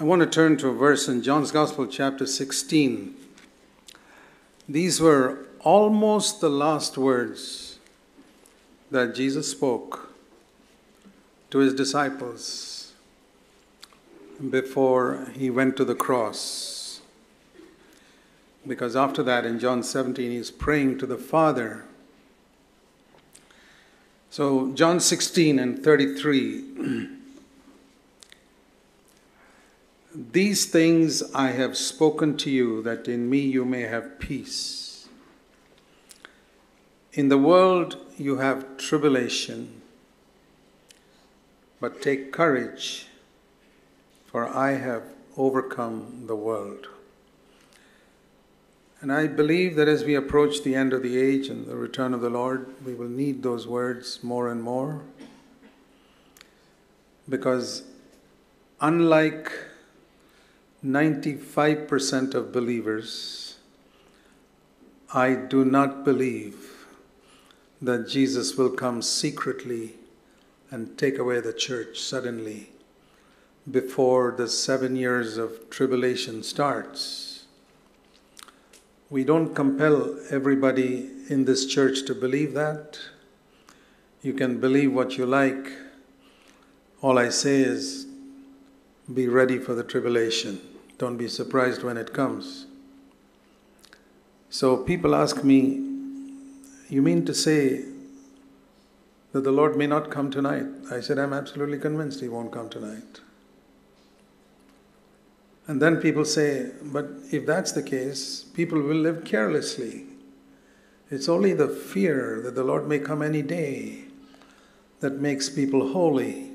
I want to turn to a verse in John's Gospel, chapter 16. These were almost the last words that Jesus spoke to his disciples before he went to the cross. Because after that, in John 17, he's praying to the Father. So John 16 and 33. These things I have spoken to you, that in me you may have peace. In the world you have tribulation, but take courage, for I have overcome the world. And I believe that as we approach the end of the age and the return of the Lord, we will need those words more and more, because unlike 95% of believers, I do not believe that Jesus will come secretly and take away the church suddenly before the 7 years of tribulation starts. We don't compel everybody in this church to believe that. You can believe what you like. All I say is, be ready for the tribulation. Don't be surprised when it comes. So people ask me, you mean to say that the Lord may not come tonight? I said, I'm absolutely convinced he won't come tonight. And then people say, but if that's the case, people will live carelessly. It's only the fear that the Lord may come any day that makes people holy.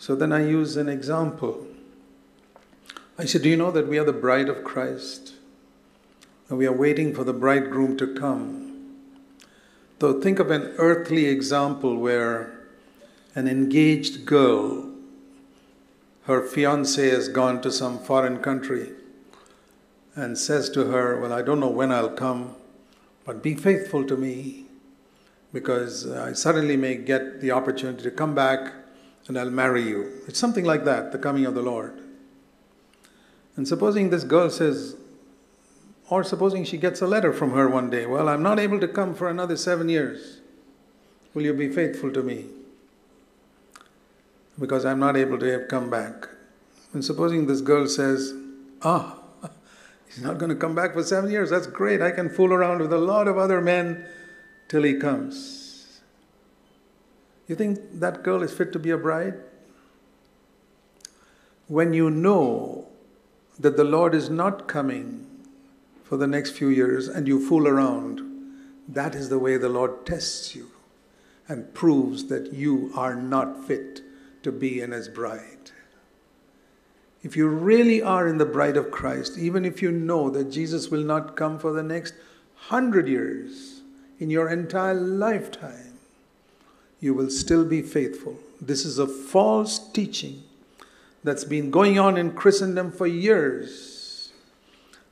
So then I use an example. I said, do you know that we are the bride of Christ? And we are waiting for the bridegroom to come. So think of an earthly example where an engaged girl, her fiancé has gone to some foreign country and says to her, well, I don't know when I'll come, but be faithful to me, because I suddenly may get the opportunity to come back and I'll marry you. It's something like that, the coming of the Lord. And supposing this girl says, or supposing she gets a letter from her one day, well, I'm not able to come for another 7 years. Will you be faithful to me? Because I'm not able to come back. And supposing this girl says, he's not going to come back for 7 years. That's great. I can fool around with a lot of other men till he comes. You think that girl is fit to be a bride? When you know that the Lord is not coming for the next few years and you fool around, that is the way the Lord tests you and proves that you are not fit to be in his bride. If you really are in the bride of Christ, even if you know that Jesus will not come for the next 100 years, in your entire lifetime, you will still be faithful. This is a false teaching that's been going on in Christendom for years,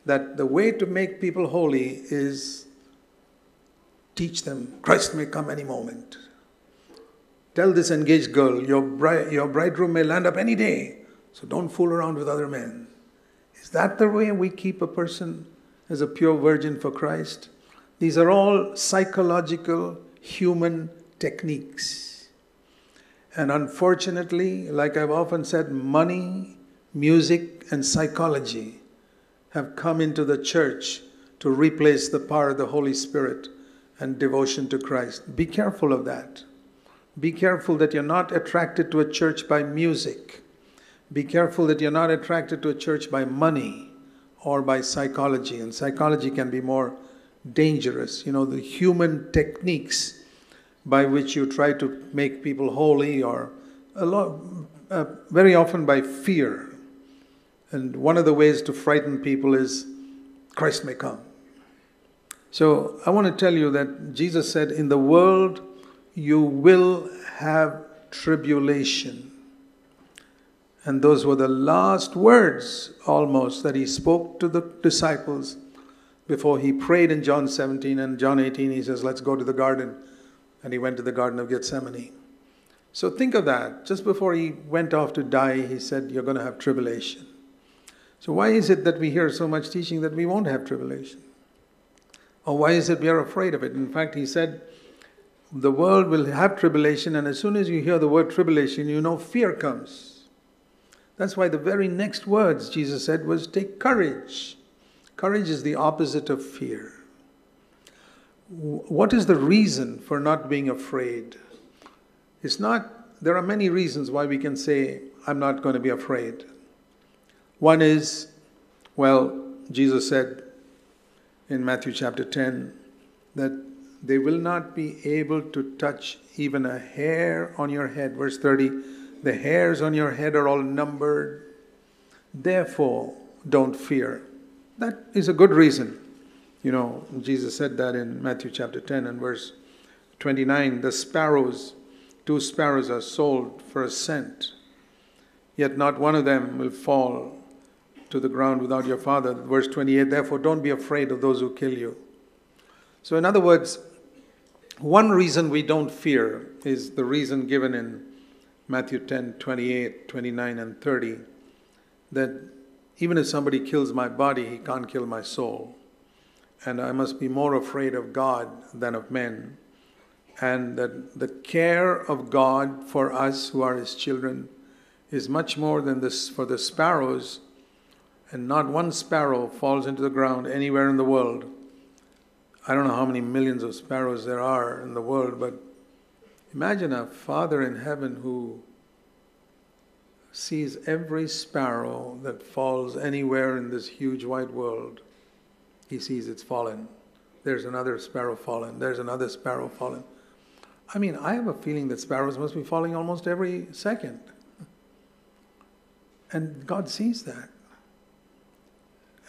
that the way to make people holy is teach them Christ may come any moment. Tell this engaged girl, your bridegroom may land up any day, so don't fool around with other men. Is that the way we keep a person as a pure virgin for Christ? These are all psychological, human techniques. And unfortunately, like I've often said, money, music, and psychology have come into the church to replace the power of the Holy Spirit and devotion to Christ. Be careful of that. Be careful that you're not attracted to a church by music. Be careful that you're not attracted to a church by money or by psychology. And psychology can be more dangerous. You know, the human techniques by which you try to make people holy, or very often by fear. And one of the ways to frighten people is Christ may come. So I want to tell you that Jesus said, in the world you will have tribulation. And those were the last words almost that he spoke to the disciples before he prayed in John 17 and John 18. He says, let's go to the garden. And he went to the Garden of Gethsemane. So think of that. Just before he went off to die, he said, you're going to have tribulation. So why is it that we hear so much teaching that we won't have tribulation? Or why is it we are afraid of it? In fact, he said, the world will have tribulation, and as soon as you hear the word tribulation, you know fear comes. That's why the very next words Jesus said was, take courage. Courage is the opposite of fear. What is the reason for not being afraid? It's not, there are many reasons why we can say, I'm not going to be afraid. One is, well, Jesus said in Matthew chapter 10, that they will not be able to touch even a hair on your head. Verse 30, the hairs on your head are all numbered. Therefore, don't fear. That is a good reason. You know, Jesus said that in Matthew chapter 10 and verse 29, the sparrows, 2 sparrows are sold for a cent, yet not one of them will fall to the ground without your Father. Verse 28, therefore don't be afraid of those who kill you. So in other words, one reason we don't fear is the reason given in Matthew 10, 28, 29 and 30, that even if somebody kills my body, he can't kill my soul. And I must be more afraid of God than of men. And that the care of God for us who are His children is much more than this for the sparrows. And not one sparrow falls into the ground anywhere in the world. I don't know how many millions of sparrows there are in the world, but imagine a Father in heaven who sees every sparrow that falls anywhere in this huge wide world. He sees it's fallen. There's another sparrow fallen. There's another sparrow fallen. I mean, I have a feeling that sparrows must be falling almost every second. And God sees that.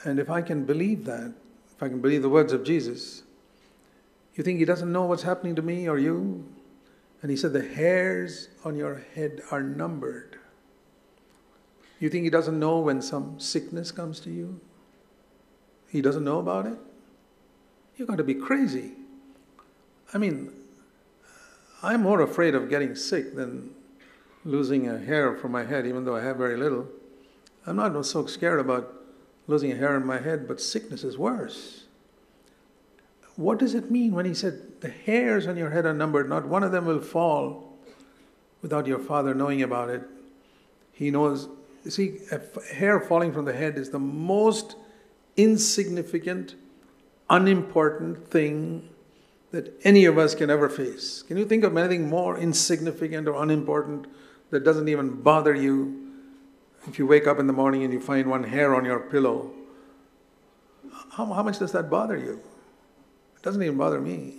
And if I can believe that, if I can believe the words of Jesus, you think He doesn't know what's happening to me or you? And He said, the hairs on your head are numbered. You think He doesn't know when some sickness comes to you? He doesn't know about it? You've got to be crazy. I mean, I'm more afraid of getting sick than losing a hair from my head, even though I have very little. I'm not so scared about losing a hair in my head, but sickness is worse. What does it mean when He said, the hairs on your head are numbered, not one of them will fall without your Father knowing about it? He knows. You see, a hair falling from the head is the most insignificant, unimportant thing that any of us can ever face. Can you think of anything more insignificant or unimportant that doesn't even bother you? If you wake up in the morning and you find one hair on your pillow, how much does that bother you? It doesn't even bother me.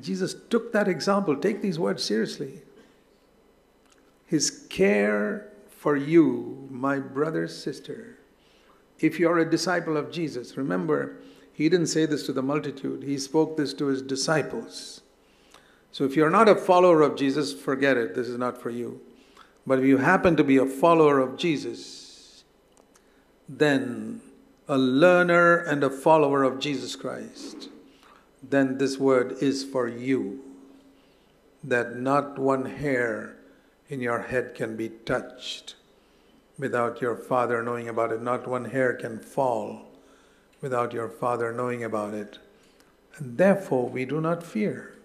Jesus took that example. Take these words seriously. His care for you, my brother, sister, if you're a disciple of Jesus, remember, He didn't say this to the multitude. He spoke this to His disciples. So if you're not a follower of Jesus, forget it. This is not for you. But if you happen to be a follower of Jesus, then a learner and a follower of Jesus Christ, then this word is for you, that not one hair in your head can be touched without your Father knowing about it. Not one hair can fall without your Father knowing about it. And therefore, we do not fear.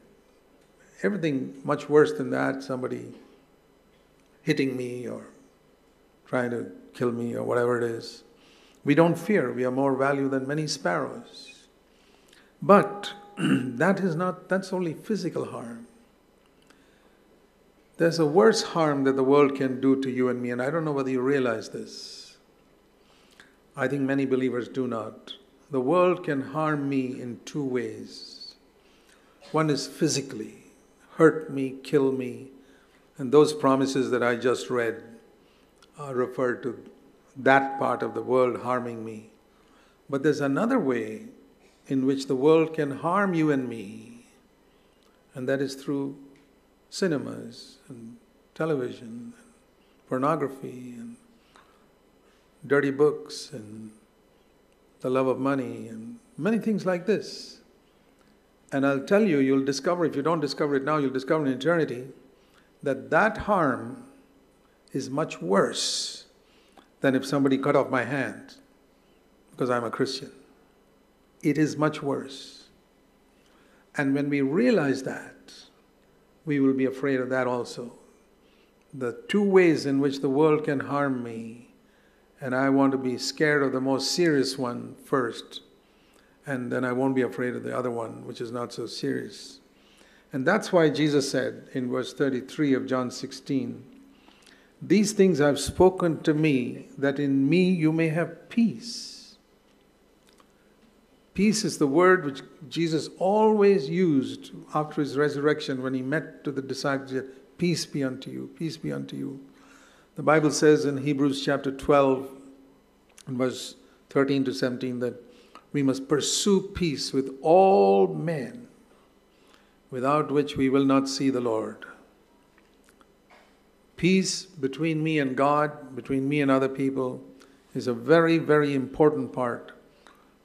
Everything much worse than that, somebody hitting me or trying to kill me or whatever it is. We don't fear. We are more value than many sparrows. But that's only physical harm. There's a worse harm that the world can do to you and me, and I don't know whether you realize this. I think many believers do not. The world can harm me in 2 ways. One is physically, hurt me, kill me, and those promises that I just read refer to that part of the world harming me. But there's another way in which the world can harm you and me, and that is through cinemas and television and pornography and dirty books and the love of money and many things like this. And I'll tell you, you'll discover, if you don't discover it now, you'll discover in eternity, that that harm is much worse than if somebody cut off my hand because I'm a Christian. It is much worse. And when we realize that, we will be afraid of that also. The two ways in which the world can harm me, and I want to be scared of the most serious one first, and then I won't be afraid of the other one, which is not so serious. And that's why Jesus said in verse 33 of John 16, "These things I've spoken to me, that in me you may have peace." Peace is the word which Jesus always used after his resurrection when he met to the disciples, he said, "Peace be unto you, peace be unto you." The Bible says in Hebrews chapter 12, verse 13 to 17, that we must pursue peace with all men, without which we will not see the Lord. Peace between me and God, between me and other people, is a very, very important part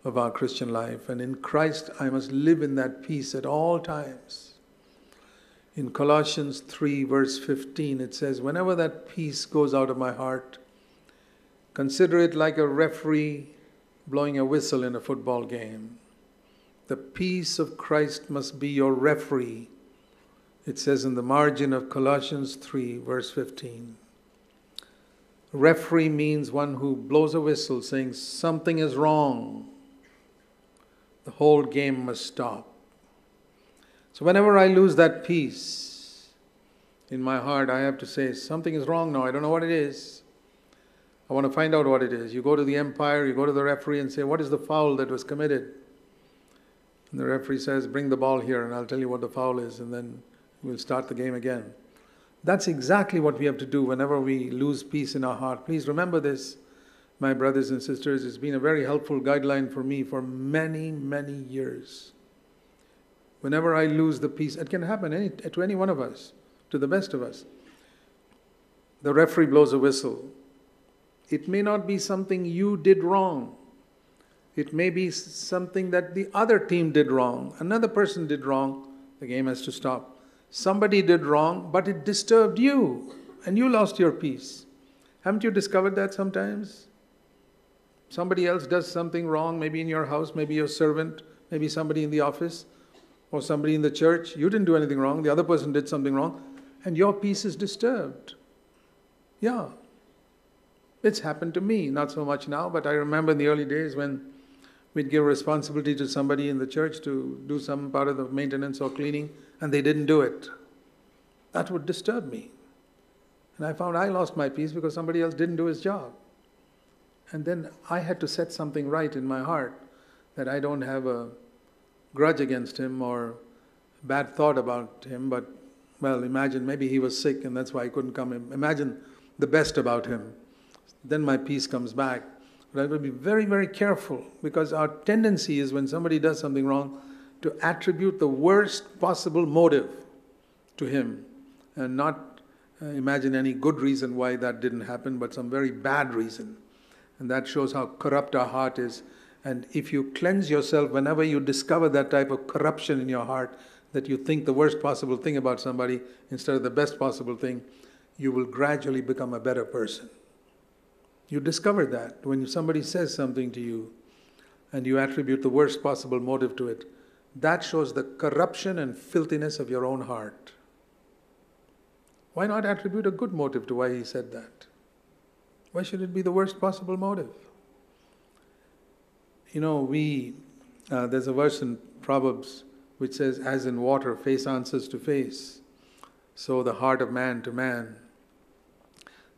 of our Christian life. And in Christ, I must live in that peace at all times. In Colossians 3, verse 15, it says, "Whenever that peace goes out of my heart, consider it like a referee blowing a whistle in a football game." The peace of Christ must be your referee. It says in the margin of Colossians 3, verse 15. Referee means one who blows a whistle saying something is wrong. The whole game must stop. So whenever I lose that peace in my heart, I have to say something is wrong now. I don't know what it is. I want to find out what it is. You go to the umpire, you go to the referee and say, "What is the foul that was committed?" And the referee says, "Bring the ball here and I'll tell you what the foul is," and then we'll start the game again. That's exactly what we have to do whenever we lose peace in our heart. Please remember this, my brothers and sisters. It's been a very helpful guideline for me for many, many years. Whenever I lose the peace, it can happen to any one of us, to the best of us. The referee blows a whistle. It may not be something you did wrong. It may be something that the other team did wrong. Another person did wrong. The game has to stop. Somebody did wrong, but it disturbed you, and you lost your peace. Haven't you discovered that sometimes? Somebody else does something wrong, maybe in your house, maybe your servant, maybe somebody in the office, or somebody in the church. You didn't do anything wrong. The other person did something wrong, and your peace is disturbed. Yeah. It's happened to me, not so much now, but I remember in the early days when we'd give responsibility to somebody in the church to do some part of the maintenance or cleaning, and they didn't do it. That would disturb me. And I found I lost my peace because somebody else didn't do his job. And then I had to set something right in my heart that I don't have a grudge against him or bad thought about him, but, well, imagine maybe he was sick and that's why he couldn't come. Imagine the best about him. Then my peace comes back. But I will be very, very careful, because our tendency is, when somebody does something wrong, to attribute the worst possible motive to him and not imagine any good reason why that didn't happen, but some very bad reason. And that shows how corrupt our heart is. And if you cleanse yourself whenever you discover that type of corruption in your heart, that you think the worst possible thing about somebody instead of the best possible thing, you will gradually become a better person. You discover that when somebody says something to you and you attribute the worst possible motive to it. That shows the corruption and filthiness of your own heart. Why not attribute a good motive to why he said that? Why should it be the worst possible motive? You know, there's a verse in Proverbs which says, "As in water, face answers to face, so the heart of man to man."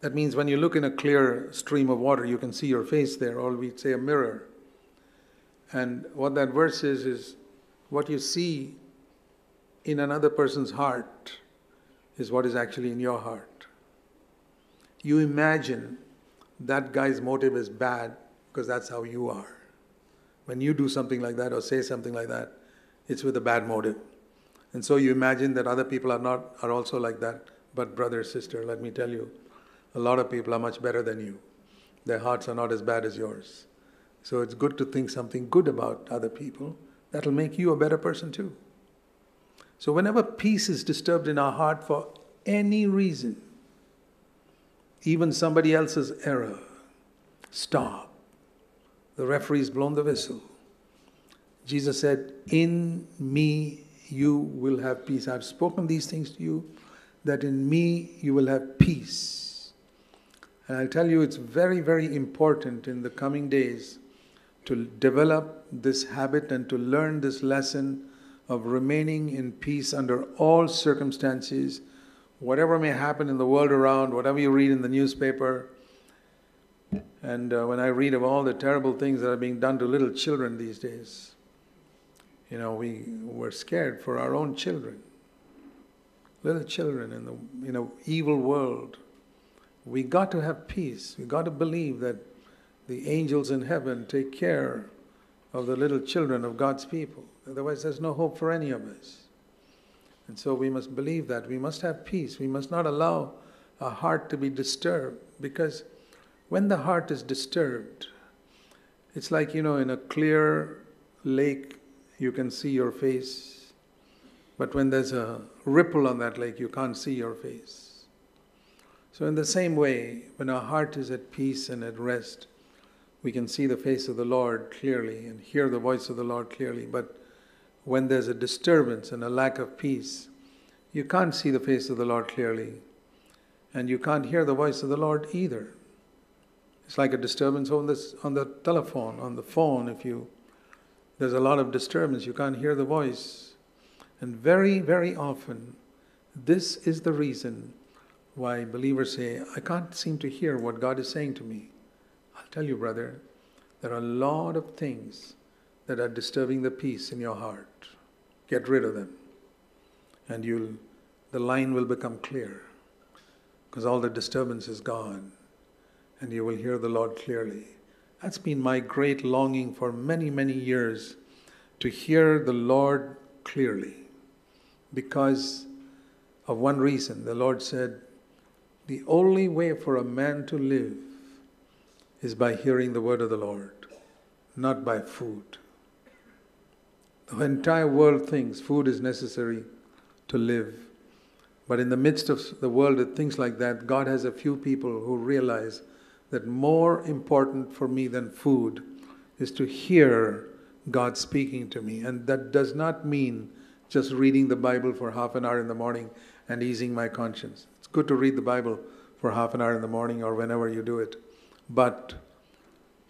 That means when you look in a clear stream of water, you can see your face there, or we'd say a mirror. And what that verse is what you see in another person's heart is what is actually in your heart. You imagine that guy's motive is bad because that's how you are. When you do something like that or say something like that, it's with a bad motive. And so you imagine that other people are also like that. But brother, sister, let me tell you, a lot of people are much better than you. Their hearts are not as bad as yours. So it's good to think something good about other people. That'll make you a better person too. So whenever peace is disturbed in our heart for any reason, even somebody else's error, stop. The referee's blown the whistle. Jesus said, in me you will have peace. I've spoken these things to you, that in me you will have peace. And I'll tell you, it's very, very important in the coming days to develop this habit and to learn this lesson of remaining in peace under all circumstances. Whatever may happen in the world around, whatever you read in the newspaper, and when I read of all the terrible things that are being done to little children these days, you know, we're scared for our own children. Little children in the evil world. We got to have peace. We got to believe that the angels in heaven take care of the little children of God's people. Otherwise, there's no hope for any of us. And so we must believe that. We must have peace. We must not allow our heart to be disturbed, because when the heart is disturbed, it's like, you know, in a clear lake, you can see your face. But when there's a ripple on that lake, you can't see your face. So in the same way, when our heart is at peace and at rest, we can see the face of the Lord clearly and hear the voice of the Lord clearly. But when there's a disturbance and a lack of peace, you can't see the face of the Lord clearly, and you can't hear the voice of the Lord either. It's like a disturbance on the telephone, on the phone. There's a lot of disturbance, you can't hear the voice. And very, very often, this is the reason why believers say, I can't seem to hear what God is saying to me. I'll tell you, brother, there are a lot of things that are disturbing the peace in your heart. Get rid of them, and the line will become clear, because all the disturbance is gone, and you will hear the Lord clearly. That's been my great longing for many, many years, to hear the Lord clearly, because of one reason. The Lord said, the only way for a man to live is by hearing the word of the Lord, not by food. The entire world thinks food is necessary to live. But in the midst of the world of things like that, God has a few people who realize that more important for me than food is to hear God speaking to me. And that does not mean just reading the Bible for half an hour in the morning and easing my conscience. It's good to read the Bible for half an hour in the morning or whenever you do it. But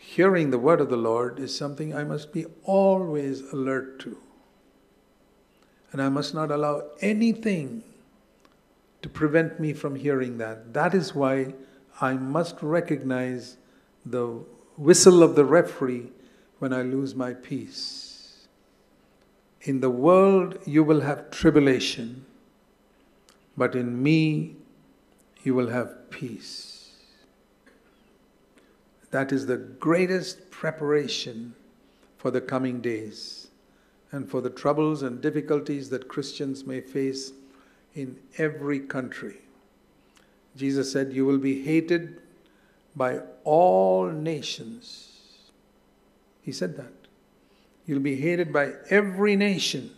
hearing the word of the Lord is something I must be always alert to. And I must not allow anything to prevent me from hearing that. That is why I must recognize the whistle of the referee when I lose my peace. In the world you will have tribulation, but in me you will have peace. That is the greatest preparation for the coming days and for the troubles and difficulties that Christians may face in every country. Jesus said, you will be hated by all nations. He said that. You'll be hated by every nation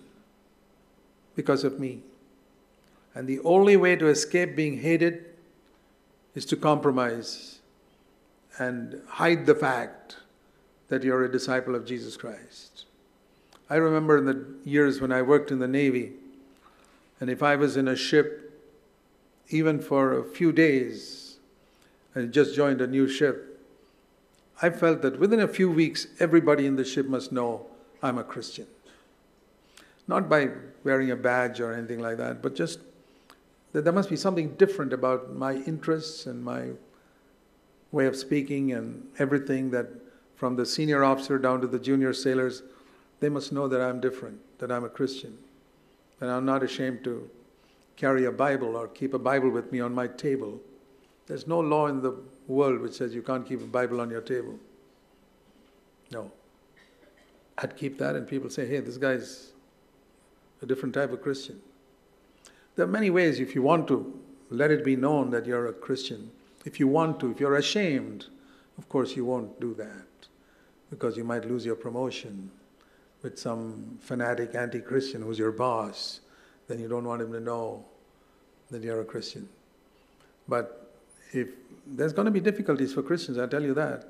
because of me. And the only way to escape being hated is to compromise and hide the fact that you're a disciple of Jesus Christ. I remember in the years when I worked in the Navy, and if I was in a ship, even for a few days, I just joined a new ship, I felt that within a few weeks, everybody in the ship must know I'm a Christian. Not by wearing a badge or anything like that, but just that there must be something different about my interests and my way of speaking and everything, that from the senior officer down to the junior sailors, they must know that I'm different, that I'm a Christian, that I'm not ashamed to carry a Bible or keep a Bible with me on my table. There's no law in the world which says you can't keep a Bible on your table. No. I'd keep that, and people say, hey, this guy's a different type of Christian. There are many ways, if you want to, let it be known that you're a Christian. If you want to, if you're ashamed, of course you won't do that, because you might lose your promotion with some fanatic anti-Christian who's your boss, then you don't want him to know that you're a Christian. But if there's going to be difficulties for Christians, I tell you that.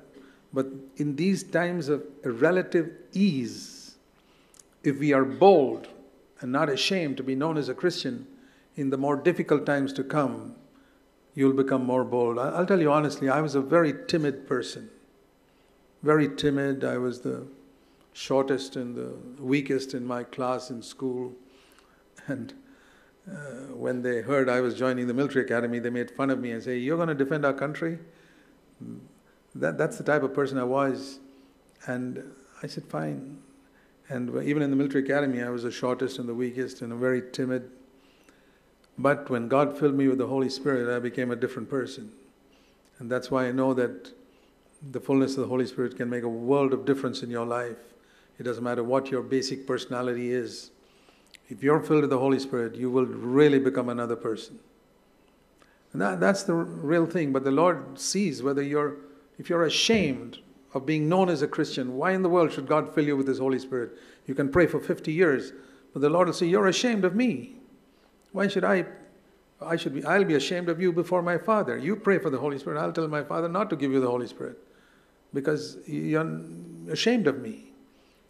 But in these times of relative ease, if we are bold and not ashamed to be known as a Christian, in the more difficult times to come, you'll become more bold. I'll tell you honestly, I was a very timid person. Very timid. I was the shortest and the weakest in my class in school. And when they heard I was joining the military academy, they made fun of me and say, "You're going to defend our country?" That's the type of person I was. And I said, fine. And even in the military academy, I was the shortest and the weakest and a very timid. But when God filled me with the Holy Spirit, I became a different person. And that's why I know that the fullness of the Holy Spirit can make a world of difference in your life. It doesn't matter what your basic personality is. If you're filled with the Holy Spirit, you will really become another person. And that's the real thing. But the Lord sees whether you're, if you're ashamed of being known as a Christian, why in the world should God fill you with His Holy Spirit? You can pray for 50 years, but the Lord will say, "You're ashamed of me. Why should I'll be ashamed of you before my Father. You pray for the Holy Spirit. I'll tell my Father not to give you the Holy Spirit because you're ashamed of me."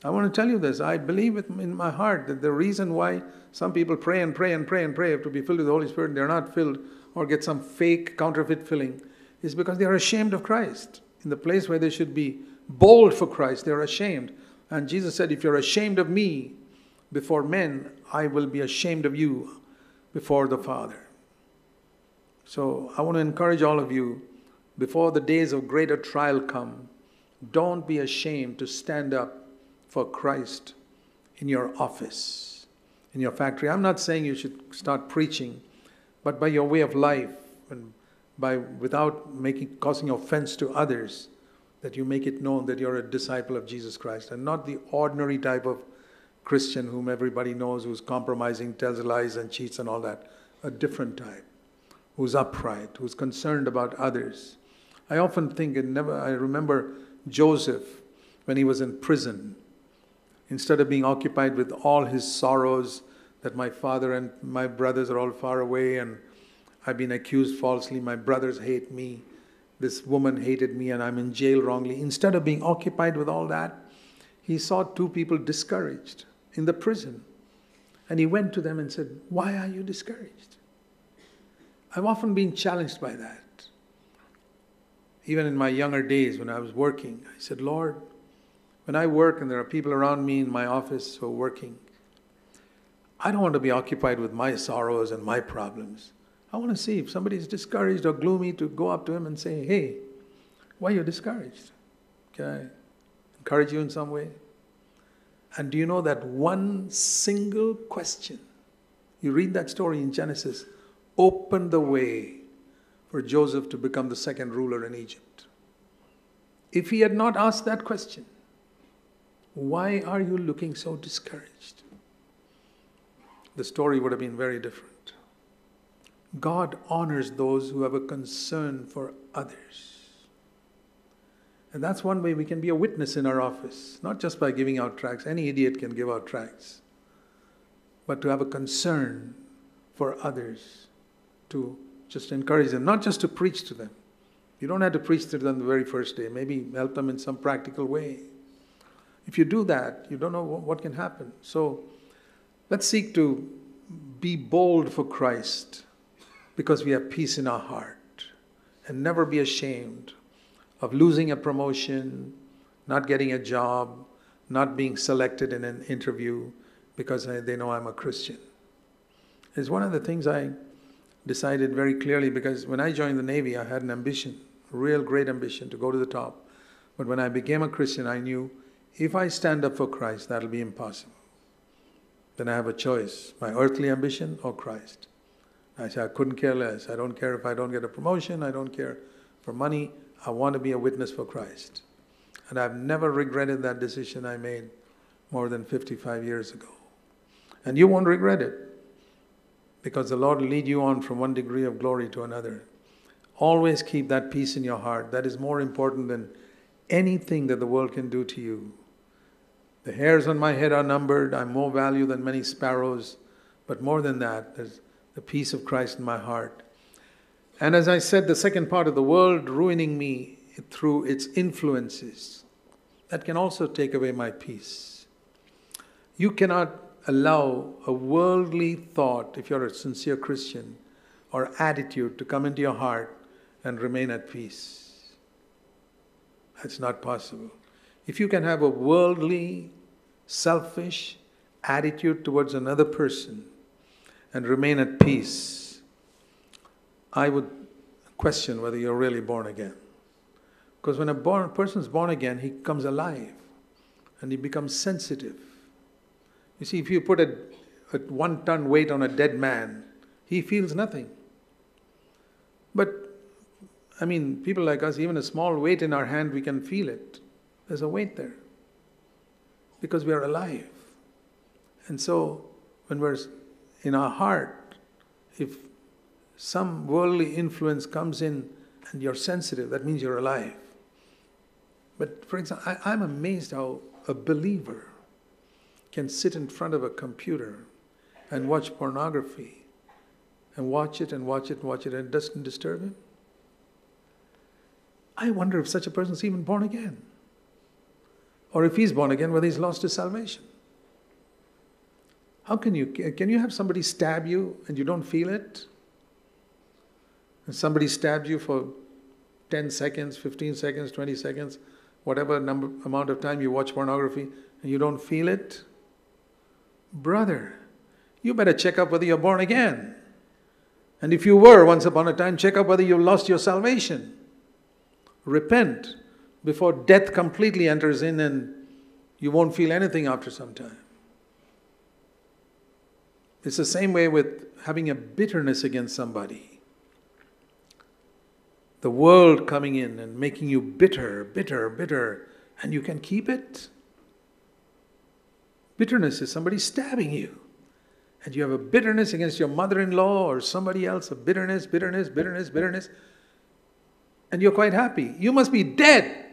I want to tell you this. I believe in my heart that the reason why some people pray and pray and pray and pray to be filled with the Holy Spirit and they're not filled or get some fake counterfeit filling is because they are ashamed of Christ. In the place where they should be bold for Christ, they're ashamed. And Jesus said, "If you're ashamed of me before men, I will be ashamed of you before the Father." So I want to encourage all of you, before the days of greater trial come, don't be ashamed to stand up for Christ in your office, in your factory. I'm not saying you should start preaching, but by your way of life and by without causing offense to others, that you make it known that you're a disciple of Jesus Christ and not the ordinary type of Christian whom everybody knows, who's compromising, tells lies and cheats and all that. A different type, who's upright, who's concerned about others. I often think I remember Joseph when he was in prison. Instead of being occupied with all his sorrows that my father and my brothers are all far away and I've been accused falsely, my brothers hate me, this woman hated me and I'm in jail wrongly. Instead of being occupied with all that, he saw two people discouraged in the prison. And he went to them and said, "Why are you discouraged?" I've often been challenged by that. Even in my younger days when I was working, I said, "Lord, when I work and there are people around me in my office who are working, I don't want to be occupied with my sorrows and my problems. I want to see if somebody is discouraged or gloomy to go up to him and say, 'Hey, why are you discouraged? Can I encourage you in some way?'" And do you know that one single question, you read that story in Genesis, opened the way for Joseph to become the second ruler in Egypt. If he had not asked that question, "Why are you looking so discouraged?" the story would have been very different. God honors those who have a concern for others. And that's one way we can be a witness in our office, not just by giving out tracts. Any idiot can give out tracts. But to have a concern for others, to just encourage them, not just to preach to them. You don't have to preach to them the very first day. Maybe help them in some practical way. If you do that, you don't know what can happen. So let's seek to be bold for Christ because we have peace in our heart and never be ashamed of losing a promotion, not getting a job, not being selected in an interview because they know I'm a Christian. It's one of the things I decided very clearly because when I joined the Navy, I had an ambition, a real great ambition to go to the top. But when I became a Christian, I knew if I stand up for Christ, that'll be impossible. Then I have a choice, my earthly ambition or Christ. I say, I couldn't care less. I don't care if I don't get a promotion. I don't care for money. I want to be a witness for Christ. And I've never regretted that decision I made more than 55 years ago. And you won't regret it because the Lord will lead you on from one degree of glory to another. Always keep that peace in your heart. That is more important than anything that the world can do to you. The hairs on my head are numbered. I'm more valuable than many sparrows. But more than that, there's the peace of Christ in my heart. And as I said, the second part of the world ruining me through its influences, that can also take away my peace. You cannot allow a worldly thought, if you're a sincere Christian, or attitude to come into your heart and remain at peace. That's not possible. If you can have a worldly, selfish attitude towards another person and remain at peace, I would question whether you're really born again. Because when a person's born again, he comes alive and he becomes sensitive. You see, if you put a 1-ton weight on a dead man, he feels nothing. But, I mean, people like us, even a small weight in our hand, we can feel it. There's a weight there. Because we are alive. And so, when we're in our heart, if some worldly influence comes in and you're sensitive, that means you're alive. But, for example, I'm amazed how a believer can sit in front of a computer and watch pornography and watch it and watch it and watch it, and it doesn't disturb him. I wonder if such a person is even born again. Or if he's born again, whether he's lost his salvation. How can you have somebody stab you and you don't feel it? And somebody stabs you for 10 seconds, 15 seconds, 20 seconds, whatever amount of time you watch pornography and you don't feel it? Brother, you better check up whether you're born again. And if you were once upon a time, check up whether you lost your salvation. Repent before death completely enters in and you won't feel anything after some time. It's the same way with having a bitterness against somebody. The world coming in and making you bitter, bitter, bitter, and you can keep it. Bitterness is somebody stabbing you. And you have a bitterness against your mother-in-law or somebody else, a bitterness, bitterness, bitterness, bitterness. And you're quite happy. You must be dead.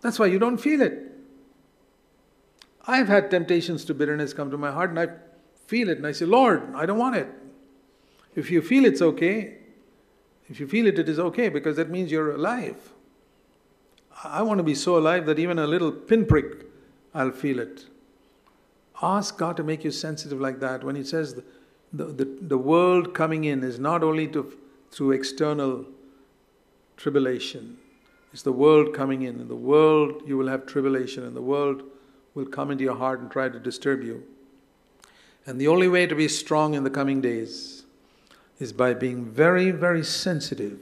That's why you don't feel it. I've had temptations to bitterness come to my heart and I feel it and I say, Lord, I don't want it. If you feel it's okay. If you feel it, it is okay because that means you're alive. I want to be so alive that even a little pinprick, I'll feel it. Ask God to make you sensitive like that. When He says the world coming in is not only through external tribulation. It's the world coming in. In the world you will have tribulation and the world will come into your heart and try to disturb you. And the only way to be strong in the coming days is by being very, very sensitive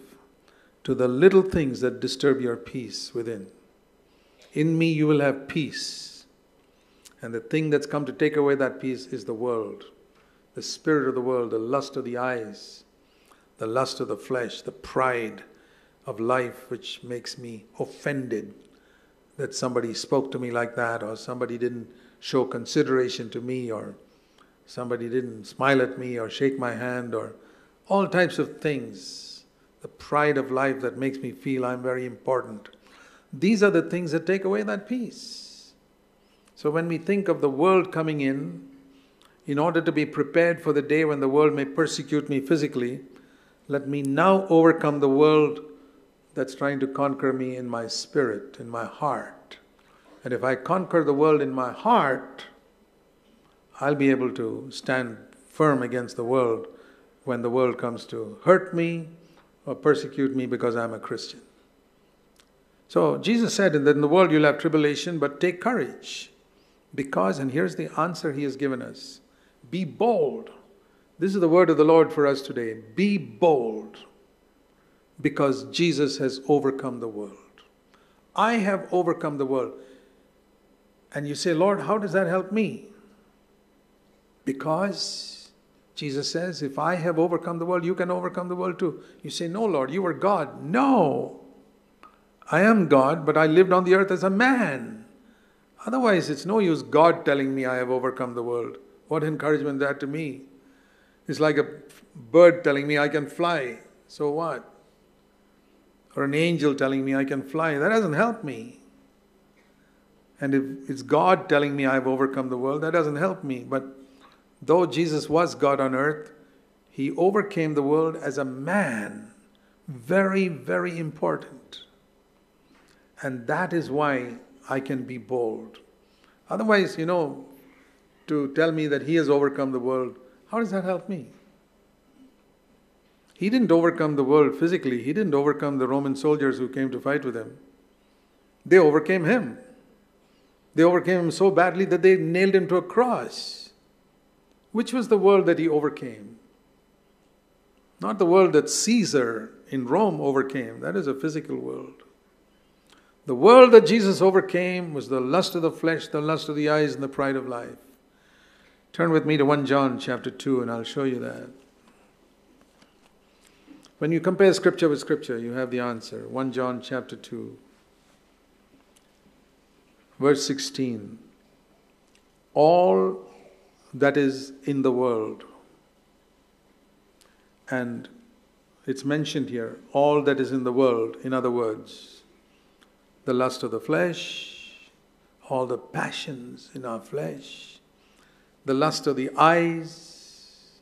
to the little things that disturb your peace within. In me you will have peace. And the thing that's come to take away that peace is the world, the spirit of the world, the lust of the eyes, the lust of the flesh, the pride of life, which makes me offended that somebody spoke to me like that, or somebody didn't show consideration to me, or somebody didn't smile at me or shake my hand, or all types of things. The pride of life that makes me feel I'm very important. These are the things that take away that peace. So when we think of the world coming in order to be prepared for the day when the world may persecute me physically, let me now overcome the world that's trying to conquer me in my spirit, in my heart. And if I conquer the world in my heart, I'll be able to stand firm against the world when the world comes to hurt me or persecute me because I'm a Christian. So Jesus said, in the world you'll have tribulation, but take courage. Because, and here's the answer He has given us, be bold. This is the word of the Lord for us today. Be bold, because Jesus has overcome the world. I have overcome the world. And you say, Lord, how does that help me? Because Jesus says, if I have overcome the world, you can overcome the world too. You say, no, Lord, you are God. No, I am God, but I lived on the earth as a man. Otherwise, it's no use God telling me I have overcome the world. What encouragement is that to me? It's like a bird telling me I can fly. So what? Or an angel telling me I can fly. That doesn't help me. And if it's God telling me I have overcome the world, that doesn't help me. But though Jesus was God on earth, he overcame the world as a man. Very, very important. And that is why I can be bold. Otherwise, you know, to tell me that he has overcome the world, how does that help me? He didn't overcome the world physically. He didn't overcome the Roman soldiers who came to fight with him. They overcame him. They overcame him so badly that they nailed him to a cross. Which was the world that he overcame? Not the world that Caesar in Rome overcame. That is a physical world. The world that Jesus overcame was the lust of the flesh, the lust of the eyes, and the pride of life. Turn with me to 1 John chapter 2 and I'll show you that. When you compare scripture with scripture, you have the answer. 1 John chapter 2. Verse 16, all that is in the world, and it's mentioned here, all that is in the world, in other words, the lust of the flesh, all the passions in our flesh, the lust of the eyes.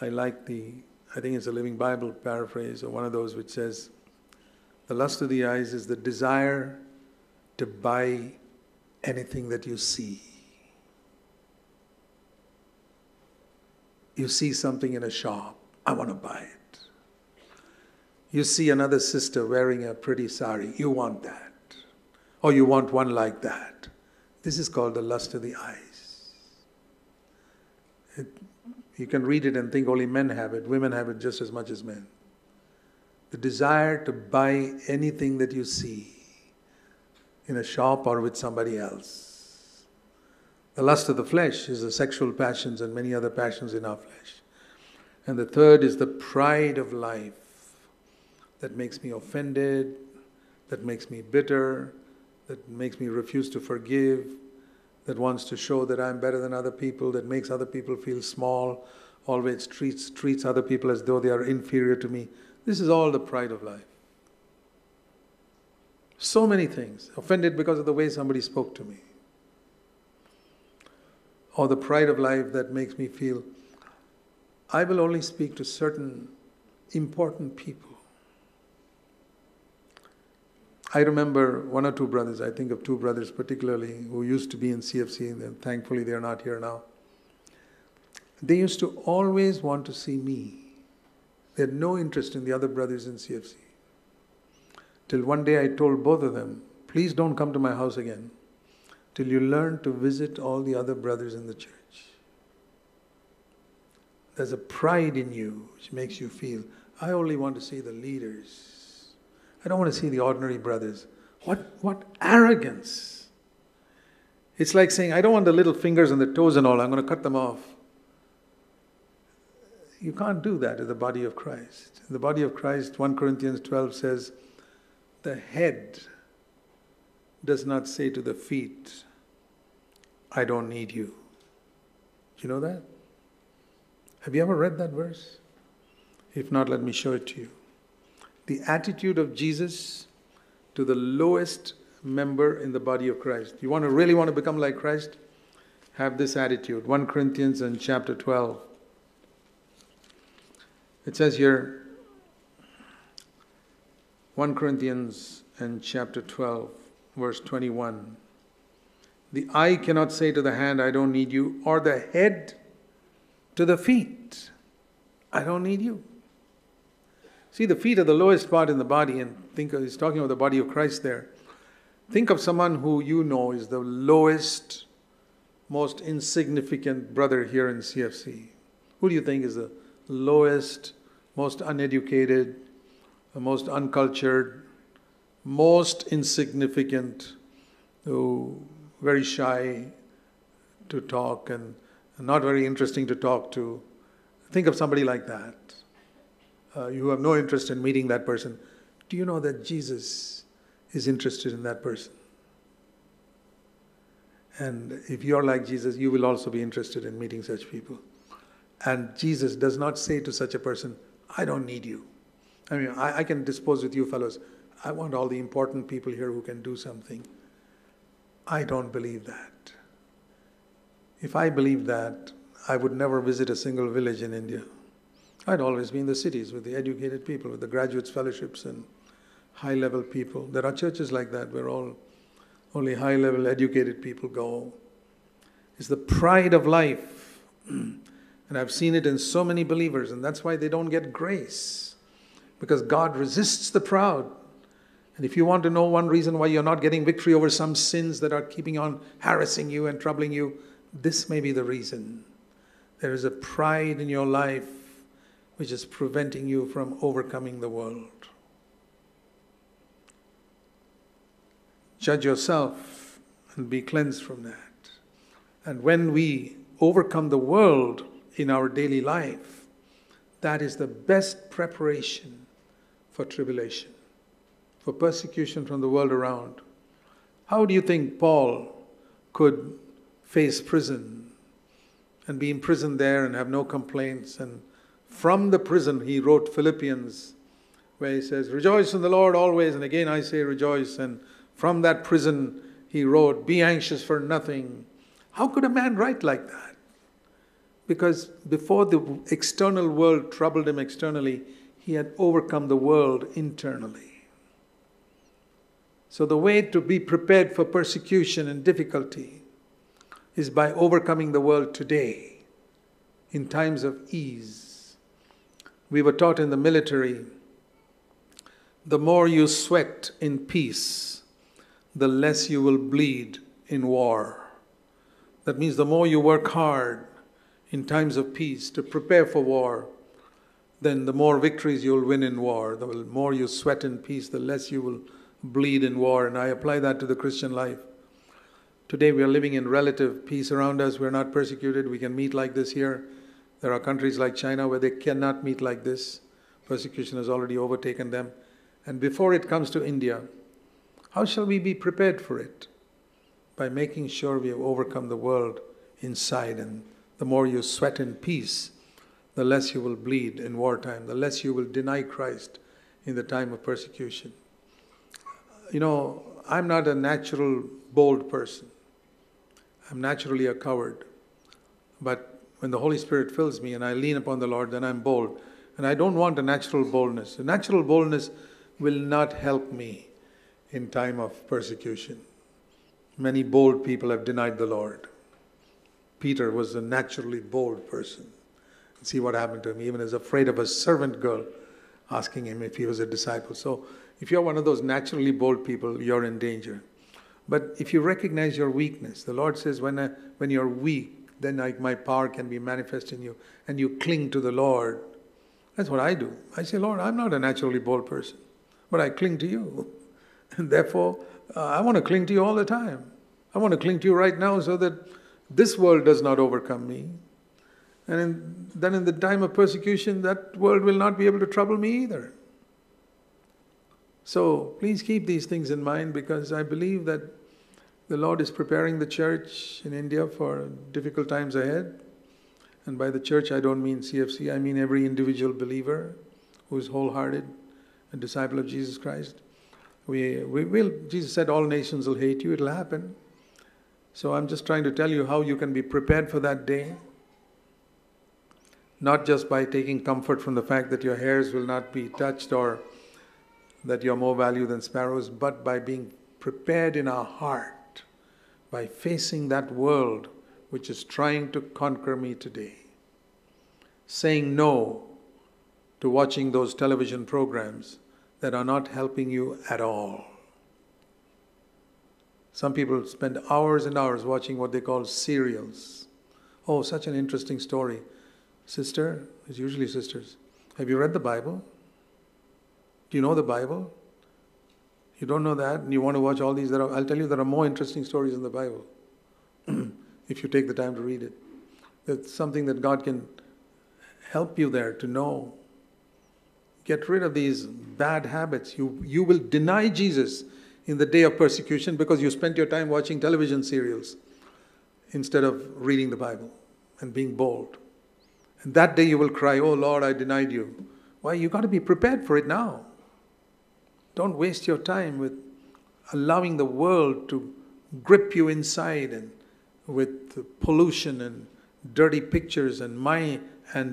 I like I think it's a Living Bible paraphrase, or one of those which says, the lust of the eyes is the desire to buy anything that you see. You see something in a shop, I want to buy it. You see another sister wearing a pretty sari, you want that. Or you want one like that. This is called the lust of the eyes. You can read it and think only men have it. Women have it just as much as men. The desire to buy anything that you see in a shop or with somebody else. The lust of the flesh is the sexual passions and many other passions in our flesh. And the third is the pride of life that makes me offended, that makes me bitter, that makes me refuse to forgive, that wants to show that I'm better than other people, that makes other people feel small, always treats other people as though they are inferior to me. This is all the pride of life. So many things. Offended because of the way somebody spoke to me. Or the pride of life that makes me feel, I will only speak to certain important people. I remember one or two brothers, I think of two brothers particularly, who used to be in CFC, and thankfully they are not here now. They used to always want to see me. They had no interest in the other brothers in CFC. Till one day I told both of them, please don't come to my house again till you learn to visit all the other brothers in the church. There's a pride in you which makes you feel, I only want to see the leaders. I don't want to see the ordinary brothers. What arrogance! It's like saying, I don't want the little fingers and the toes and all, I'm going to cut them off. You can't do that in the body of Christ. In the body of Christ, 1 Corinthians 12 says, the head does not say to the feet, I don't need you. You know that? Have you ever read that verse? If not, let me show it to you. The attitude of Jesus to the lowest member in the body of Christ. You really want to become like Christ? Have this attitude. 1 Corinthians and chapter 12. It says here, 1 Corinthians and chapter 12, verse 21. The eye cannot say to the hand, I don't need you, or the head to the feet, I don't need you. See, the feet are the lowest part in the body, and he's talking about the body of Christ there. Think of someone who you know is the lowest, most insignificant brother here in CFC. Who do you think is the lowest, most uneducated, the most uncultured, most insignificant, very shy to talk and not very interesting to talk to? Think of somebody like that. You have no interest in meeting that person. Do you know that Jesus is interested in that person? And if you're like Jesus, you will also be interested in meeting such people. And Jesus does not say to such a person, I don't need you. I mean, I can dispose with you fellows. I want all the important people here who can do something. I don't believe that. If I believed that, I would never visit a single village in India. I'd always be in the cities with the educated people, with the graduates, fellowships, and high-level people. There are churches like that where only high-level educated people go. It's the pride of life. And I've seen it in so many believers, and that's why they don't get grace. Because God resists the proud. And if you want to know one reason why you're not getting victory over some sins that are keeping on harassing you and troubling you, this may be the reason. There is a pride in your life which is preventing you from overcoming the world. Judge yourself and be cleansed from that. And when we overcome the world in our daily life, that is the best preparation for tribulation, for persecution from the world around. How do you think Paul could face prison and be imprisoned there and have no complaints? And from the prison he wrote Philippians, where he says, "Rejoice in the Lord always, and again I say rejoice." And from that prison he wrote, "Be anxious for nothing." How could a man write like that? Because before the external world troubled him externally, he had overcome the world internally. So the way to be prepared for persecution and difficulty is by overcoming the world today, in times of ease. We were taught in the military, the more you sweat in peace, the less you will bleed in war. That means the more you work hard in times of peace to prepare for war, then the more victories you'll win in war. The more you sweat in peace, the less you will bleed in war. And I apply that to the Christian life. Today we are living in relative peace around us. We are not persecuted. We can meet like this here. There are countries like China where they cannot meet like this. Persecution has already overtaken them. And before it comes to India, how shall we be prepared for it? By making sure we have overcome the world inside. And the more you sweat in peace, the less you will bleed in wartime, the less you will deny Christ in the time of persecution. You know, I'm not a natural bold person. I'm naturally a coward. But when the Holy Spirit fills me and I lean upon the Lord, then I'm bold. And I don't want a natural boldness. A natural boldness will not help me in time of persecution. Many bold people have denied the Lord. Peter was a naturally bold person. See what happened to him. He even is afraid of a servant girl asking him if he was a disciple. So if you're one of those naturally bold people, you're in danger. But if you recognize your weakness, the Lord says, when you're weak, then my power can be manifest in you, and you cling to the Lord. That's what I do. I say, Lord, I'm not a naturally bold person, but I cling to you. And therefore, I want to cling to you all the time. I want to cling to you right now so that this world does not overcome me. And then in the time of persecution, that world will not be able to trouble me either. So please keep these things in mind, because I believe that the Lord is preparing the church in India for difficult times ahead. And by the church, I don't mean CFC. I mean every individual believer who is wholehearted, a disciple of Jesus Christ. Jesus said, all nations will hate you. It'll happen. So I'm just trying to tell you how you can be prepared for that day. Not just by taking comfort from the fact that your hairs will not be touched or that you're more valuable than sparrows, but by being prepared in our heart, by facing that world which is trying to conquer me today. Saying no to watching those television programs that are not helping you at all. Some people spend hours and hours watching what they call serials. Oh, such an interesting story. Sister, it's usually sisters, have you read the Bible? Do you know the Bible? You don't know that, and you want to watch all these. I'll tell you, there are more interesting stories in the Bible if you take the time to read it. That's something that God can help you there to know. Get rid of these bad habits. You will deny Jesus in the day of persecution because you spent your time watching television serials instead of reading the Bible and being bold. And that day you will cry, oh Lord, I denied you. Why, you've got to be prepared for it now. Don't waste your time with allowing the world to grip you inside and with pollution and dirty pictures and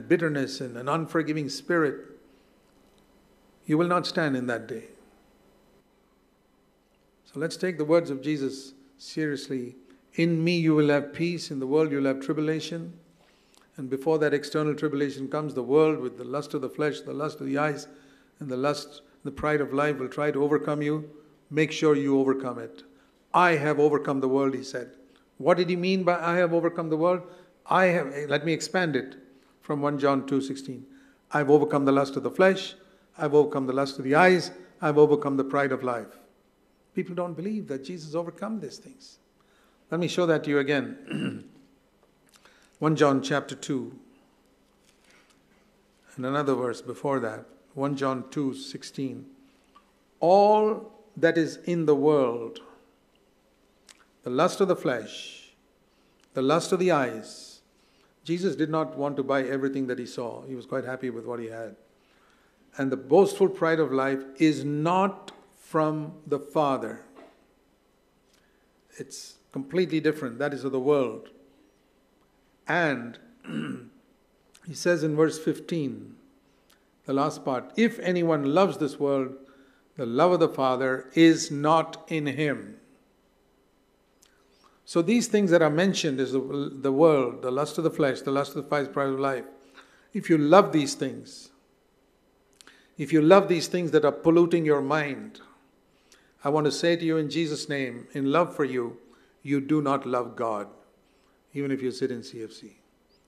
bitterness and an unforgiving spirit, you will not stand in that day. So let's take the words of Jesus seriously. In me you will have peace, in the world you will have tribulation. And before that external tribulation comes, the world with the lust of the flesh, the lust of the eyes, and the pride of life will try to overcome you. Make sure you overcome it. I have overcome the world, he said. What did he mean by I have overcome the world? Let me expand it from 1 John 2:16. I've overcome the lust of the flesh. I've overcome the lust of the eyes. I've overcome the pride of life. People don't believe that Jesus overcome these things. Let me show that to you again. 1 John chapter 2 and another verse before that. 1 John 2:16. All that is in the world, the lust of the flesh, the lust of the eyes. Jesus did not want to buy everything that he saw. He was quite happy with what he had. And the boastful pride of life is not from the Father. It's completely different. That is of the world. And he says in verse 15, the last part, if anyone loves this world, the love of the Father is not in him. So these things that are mentioned is the world, the lust of the flesh, the lust of the eyes, pride of life. If you love these things, if you love these things that are polluting your mind, I want to say to you in Jesus' name, in love for you, you do not love God, even if you sit in CFC.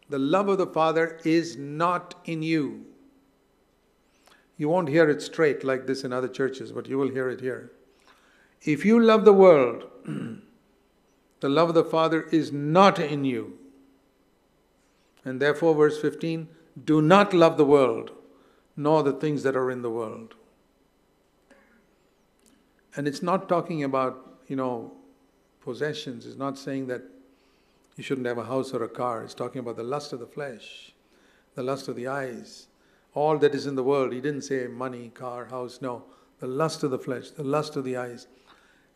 The love of the Father is not in you. You won't hear it straight like this in other churches, but you will hear it here. If you love the world, the love of the Father is not in you. And therefore, verse 15, do not love the world, nor the things that are in the world. And it's not talking about, possessions. It's not saying that you shouldn't have a house or a car. It's talking about the lust of the flesh, the lust of the eyes, all that is in the world. He didn't say money, car, house, no. The lust of the flesh, the lust of the eyes.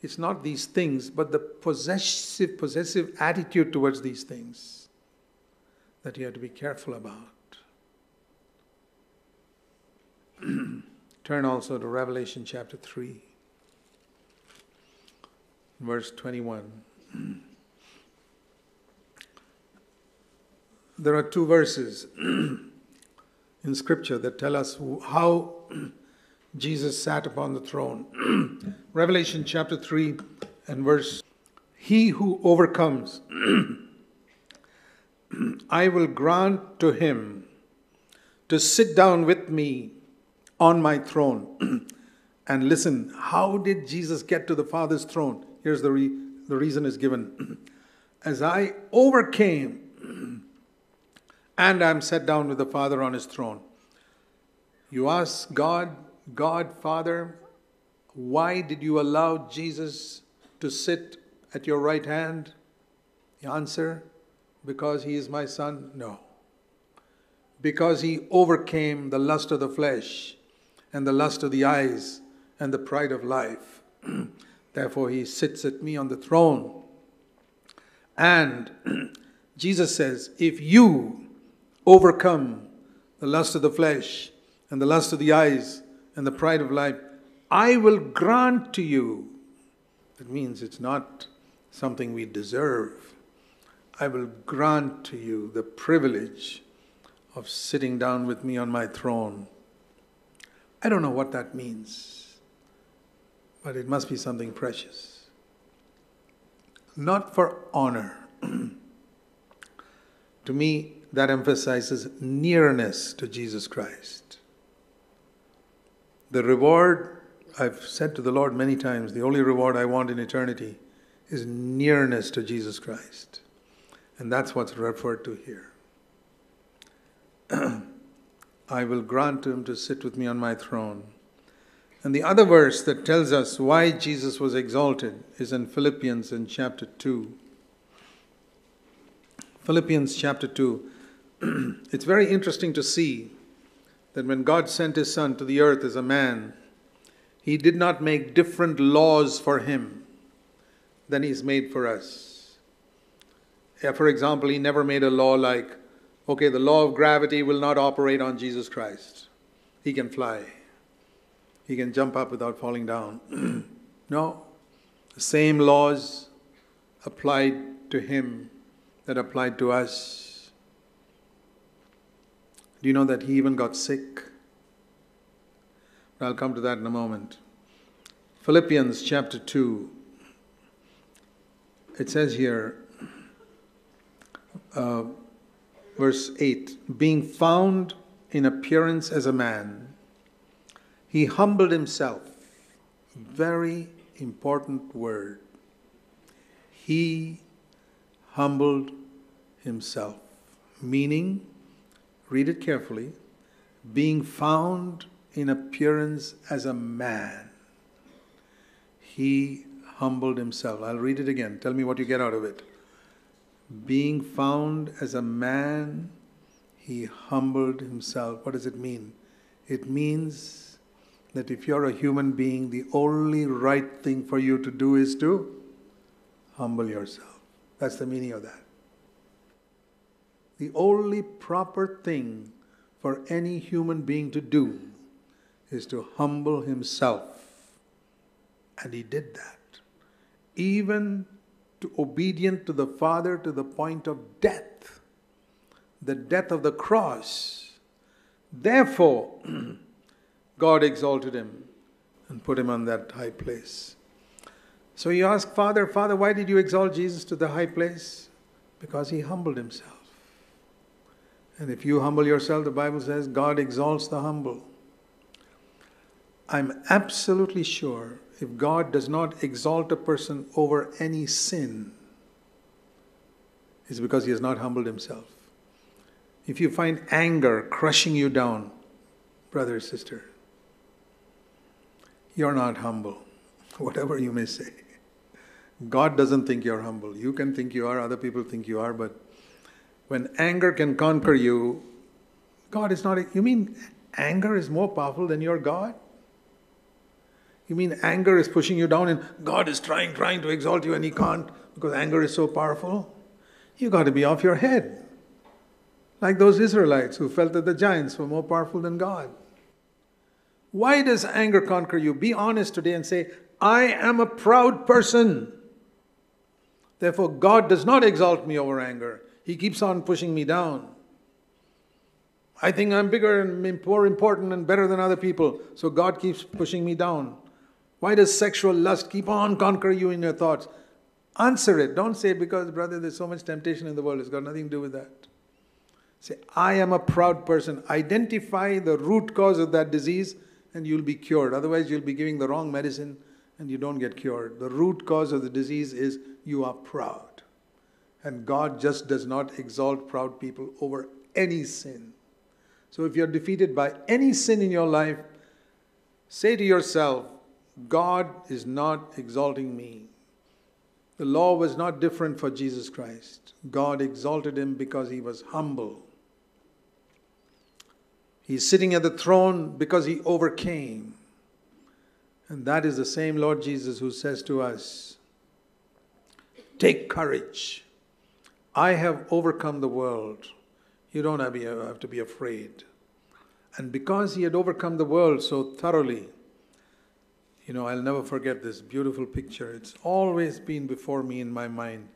It's not these things, but the possessive attitude towards these things that you have to be careful about. Turn also to Revelation chapter 3, verse 21. There are two verses in Scripture that tell us how Jesus sat upon the throne. Revelation chapter 3 and verse, he who overcomes, I will grant to him to sit down with me on my throne. And listen, how did Jesus get to the Father's throne? Here's the reason is given. As I overcame, and I'm set down with the Father on his throne. You ask God, Father, why did you allow Jesus to sit at your right hand? The answer, because he is my son? No. Because he overcame the lust of the flesh and the lust of the eyes and the pride of life. Therefore, he sits at me on the throne. And Jesus says, if you overcome the lust of the flesh and the lust of the eyes and the pride of life, I will grant to you. That means it's not something we deserve. I will grant to you the privilege of sitting down with me on my throne. I don't know what that means, but it must be something precious. Not for honor. To me, that emphasizes nearness to Jesus Christ. The reward, I've said to the Lord many times, the only reward I want in eternity is nearness to Jesus Christ. And that's what's referred to here. I will grant him to sit with me on my throne. And the other verse that tells us why Jesus was exalted is in Philippians in chapter 2. Philippians chapter 2. It's very interesting to see that when God sent his son to the earth as a man, he did not make different laws for him than he's made for us. for example, he never made a law like, okay, the law of gravity will not operate on Jesus Christ. He can fly. He can jump up without falling down. No. The same laws applied to him that applied to us. Do you know that he even got sick? I'll come to that in a moment. Philippians chapter 2. It says here, verse 8, being found in appearance as a man, he humbled himself. Very important word. He humbled himself. Meaning, read it carefully, being found in appearance as a man, he humbled himself. I'll read it again. Tell me what you get out of it. Being found as a man, he humbled himself. What does it mean? It means that if you're a human being, the only right thing for you to do is to humble yourself. That's the meaning of that. The only proper thing for any human being to do is to humble himself. And he did that. Even to obedient to the Father to the point of death. The death of the cross. Therefore, God exalted him and put him on that high place. So you ask, Father, Father, why did you exalt Jesus to the high place? Because he humbled himself. And if you humble yourself, the Bible says, God exalts the humble. I'm absolutely sure if God does not exalt a person over any sin, it's because he has not humbled himself. If you find anger crushing you down, brother, sister, you're not humble, whatever you may say. God doesn't think you're humble. You can think you are, other people think you are, but when anger can conquer you, God is not... You mean anger is more powerful than your God? You mean anger is pushing you down and God is trying to exalt you and he can't because anger is so powerful? You got to be off your head. Like those Israelites who felt that the giants were more powerful than God. Why does anger conquer you? Be honest today and say, I am a proud person. Therefore, God does not exalt me over anger. He keeps on pushing me down. I think I'm bigger and more important and better than other people. So God keeps pushing me down. Why does sexual lust keep on conquering you in your thoughts? Answer it. Don't say, because, brother, there's so much temptation in the world. It's got nothing to do with that. Say, I am a proud person. Identify the root cause of that disease and you'll be cured. Otherwise, you'll be giving the wrong medicine and you don't get cured. The root cause of the disease is you are proud. And God just does not exalt proud people over any sin. So if you're defeated by any sin in your life, say to yourself, God is not exalting me. The law was not different for Jesus Christ. God exalted him because he was humble. He's sitting at the throne because he overcame. And that is the same Lord Jesus who says to us, take courage. I have overcome the world. You don't have to be afraid. And because he had overcome the world so thoroughly, you know, I'll never forget this beautiful picture. It's always been before me in my mind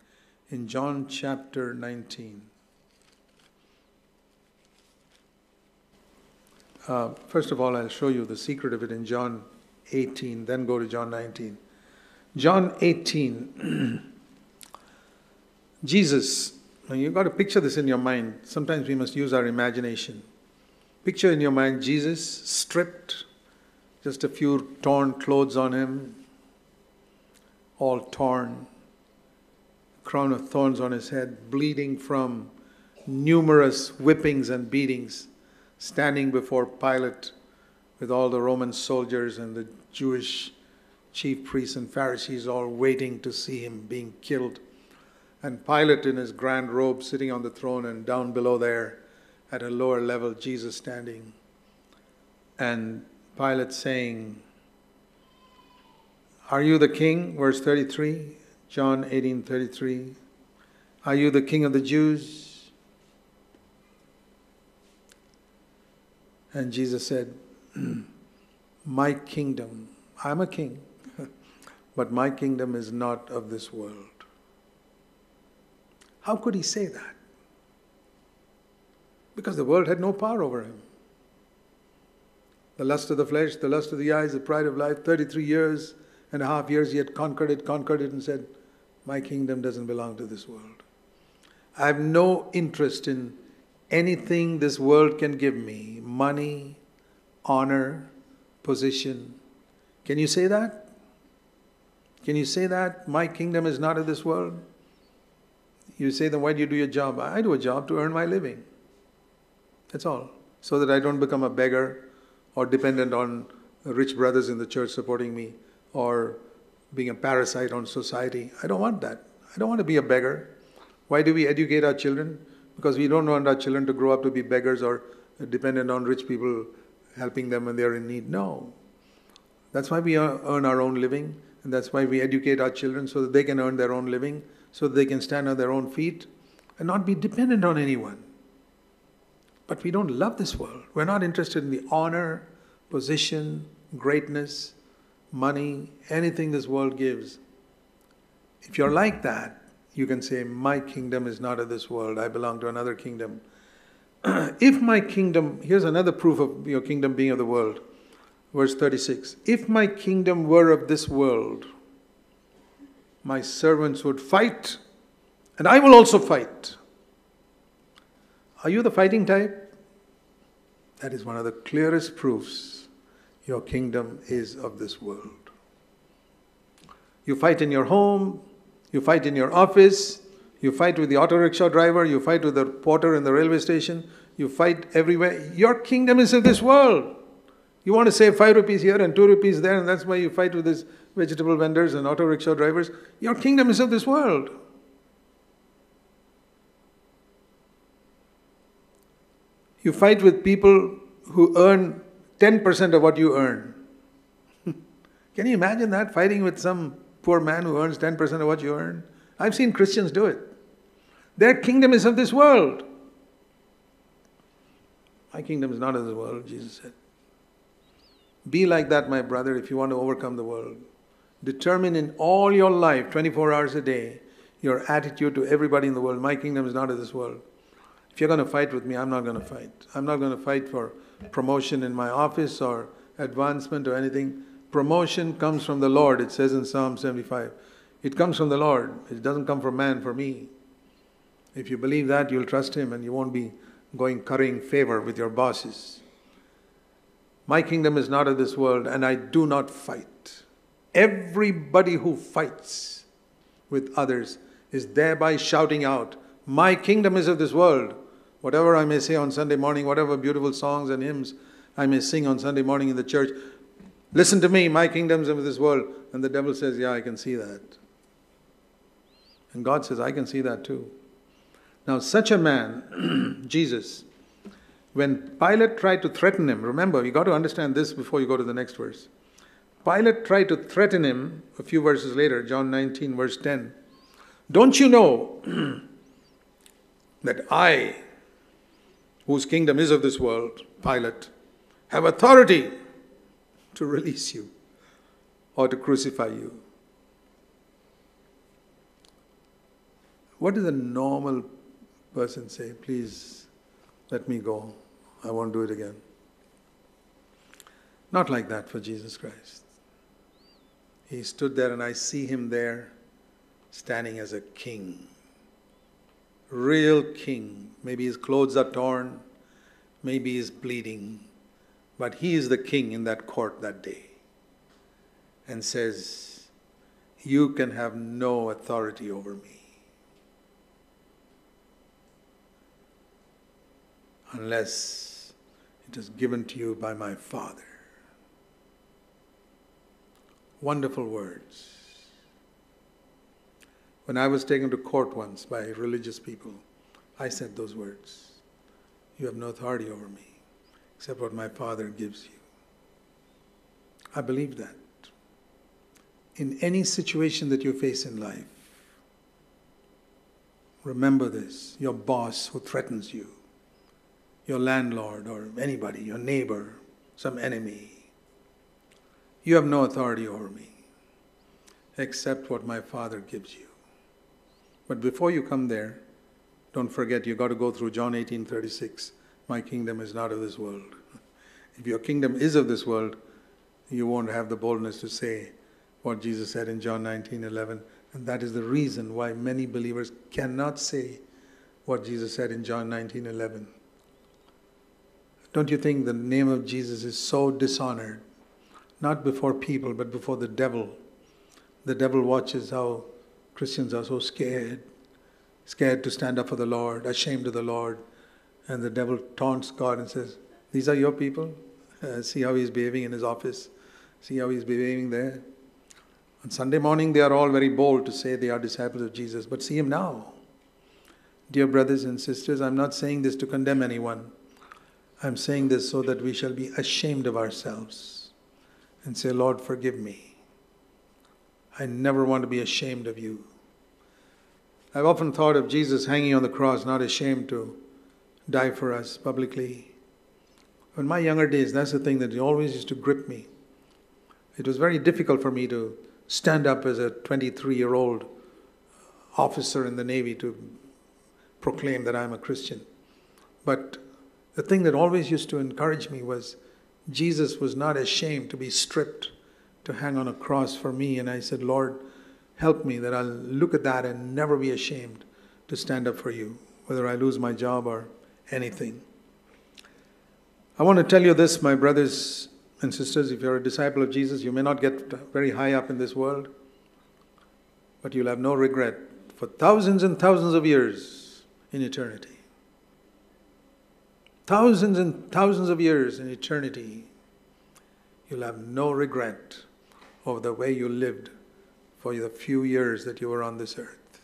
in John chapter 19. First of all, I'll show you the secret of it in John 18, then go to John 19. John 18, Jesus. Now you've got to picture this in your mind. Sometimes we must use our imagination. Picture in your mind Jesus stripped, just a few torn clothes on him, all torn, crown of thorns on his head, bleeding from numerous whippings and beatings, standing before Pilate with all the Roman soldiers and the Jewish chief priests and Pharisees all waiting to see him being killed. And Pilate in his grand robe sitting on the throne, and down below there at a lower level, Jesus standing. And Pilate saying, "Are you the king?" Verse 33, John 18:33. Are you the King of the Jews? And Jesus said, my kingdom, I'm a king, but my kingdom is not of this world. How could he say that? Because the world had no power over him. The lust of the flesh, the lust of the eyes, the pride of life, 33.5 years he had conquered it and said, my kingdom doesn't belong to this world. I have no interest in anything this world can give me. Money, honor, position. Can you say that? Can you say that? My kingdom is not of this world. You say, then why do you do your job? I do a job to earn my living. That's all. So that I don't become a beggar or dependent on rich brothers in the church supporting me or being a parasite on society. I don't want that. I don't want to be a beggar. Why do we educate our children? Because we don't want our children to grow up to be beggars or dependent on rich people helping them when they are in need. No. That's why we earn our own living, and that's why we educate our children so that they can earn their own living, so that they can stand on their own feet and not be dependent on anyone. But we don't love this world. We're not interested in the honor, position, greatness, money, anything this world gives. If you're like that, you can say, my kingdom is not of this world. I belong to another kingdom. If my kingdom, here's another proof of your kingdom being of the world. Verse 36, if my kingdom were of this world, my servants would fight, and I will also fight. Are you the fighting type? That is one of the clearest proofs your kingdom is of this world. You fight in your home, you fight in your office, you fight with the auto rickshaw driver, you fight with the porter in the railway station, you fight everywhere. Your kingdom is of this world. You want to save 5 rupees here and 2 rupees there, and that's why you fight with these vegetable vendors and auto rickshaw drivers. Your kingdom is of this world. You fight with people who earn 10% of what you earn. Can you imagine that? Fighting with some poor man who earns 10% of what you earn? I've seen Christians do it. Their kingdom is of this world. My kingdom is not of this world, Jesus said. Be like that, my brother, if you want to overcome the world. Determine in all your life, 24 hours a day, your attitude to everybody in the world. My kingdom is not of this world. If you're going to fight with me, I'm not going to fight. I'm not going to fight for promotion in my office or advancement or anything. Promotion comes from the Lord, it says in Psalm 75. It comes from the Lord. It doesn't come from man, for me. If you believe that, you'll trust Him and you won't be going currying favor with your bosses. My kingdom is not of this world, and I do not fight. Everybody who fights with others is thereby shouting out, my kingdom is of this world. Whatever I may say on Sunday morning, whatever beautiful songs and hymns I may sing on Sunday morning in the church, listen to me, my kingdom is of this world. And the devil says, yeah, I can see that. And God says, I can see that too. Now such a man, Jesus, when Pilate tried to threaten him, remember, you got to understand this before you go to the next verse. Pilate tried to threaten him a few verses later, John 19, verse 10. Don't you know that I, whose kingdom is of this world, Pilate, have authority to release you or to crucify you? What does a normal person say? Please, let me go. I won't do it again. Not like that for Jesus Christ. He stood there, and I see him there standing as a king. Real king. Maybe his clothes are torn. Maybe he's bleeding. But he is the king in that court that day. And says, you can have no authority over me. Unless it is given to you by my Father. Wonderful words. When I was taken to court once by religious people, I said those words. You have no authority over me, except what my Father gives you. I believe that. In any situation that you face in life, Remember this, your boss who threatens you, your landlord or anybody, your neighbor, some enemy. You have no authority over me, except what my Father gives you. But before you come there, don't forget you've got to go through John 18:36. My kingdom is not of this world. If your kingdom is of this world, you won't have the boldness to say what Jesus said in John 19:11. And that is the reason why many believers cannot say what Jesus said in John 19:11. Don't you think the name of Jesus is so dishonored? Not before people, but before the devil. The devil watches how Christians are so scared to stand up for the Lord, ashamed of the Lord. And the devil taunts God and says, these are your people? See how he's behaving in his office. See how he's behaving there. On Sunday morning, they are all very bold to say they are disciples of Jesus. But see him now. Dear brothers and sisters, I'm not saying this to condemn anyone. I'm saying this so that we shall be ashamed of ourselves and say, Lord, forgive me. I never want to be ashamed of you. I've often thought of Jesus hanging on the cross, not ashamed to die for us publicly. In my younger days, that's the thing that always used to grip me. It was very difficult for me to stand up as a 23-year-old officer in the Navy to proclaim that I'm a Christian. But the thing that always used to encourage me was Jesus was not ashamed to be stripped, to hang on a cross for me. And I said, Lord, help me that I'll look at that and never be ashamed to stand up for you, whether I lose my job or anything. I want to tell you this, my brothers and sisters, if you're a disciple of Jesus, you may not get very high up in this world, but you'll have no regret for thousands and thousands of years in eternity. Thousands and thousands of years in eternity, you'll have no regret over the way you lived for the few years that you were on this earth.